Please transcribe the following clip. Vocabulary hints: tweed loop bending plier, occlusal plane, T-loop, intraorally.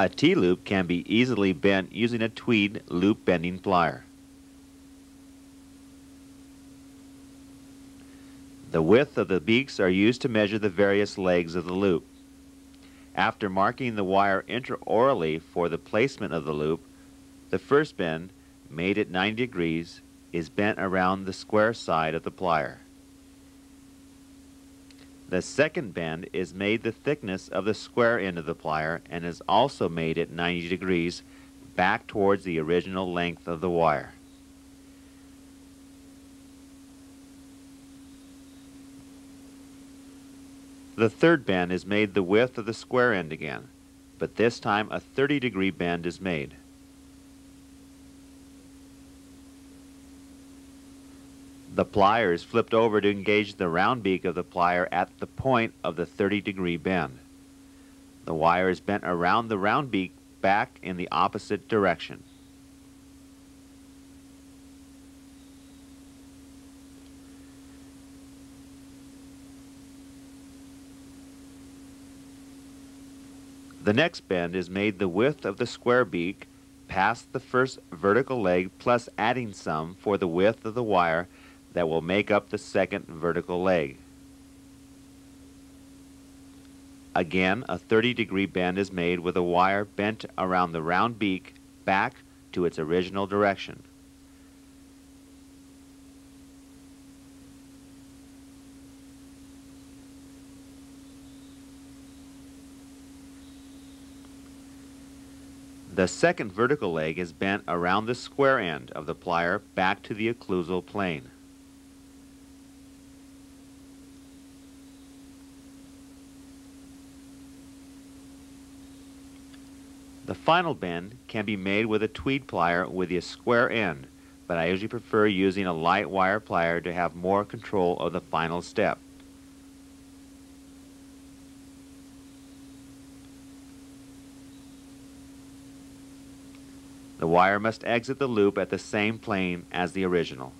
A T-loop can be easily bent using a tweed loop bending plier. The width of the beaks are used to measure the various legs of the loop. After marking the wire intraorally for the placement of the loop, the first bend, made at 90 degrees, is bent around the square side of the plier. The second bend is made the thickness of the square end of the plier and is also made at 90 degrees back towards the original length of the wire. The third bend is made the width of the square end again, but this time a 30-degree bend is made. The plier is flipped over to engage the round beak of the plier at the point of the 30-degree bend. The wire is bent around the round beak back in the opposite direction. The next bend is made the width of the square beak past the first vertical leg, plus adding some for the width of the wire that will make up the second vertical leg. Again, a 30-degree bend is made with a wire bent around the round beak back to its original direction. The second vertical leg is bent around the square end of the plier back to the occlusal plane. The final bend can be made with a tweed plier with a square end, but I usually prefer using a light wire plier to have more control of the final step. The wire must exit the loop at the same plane as the original.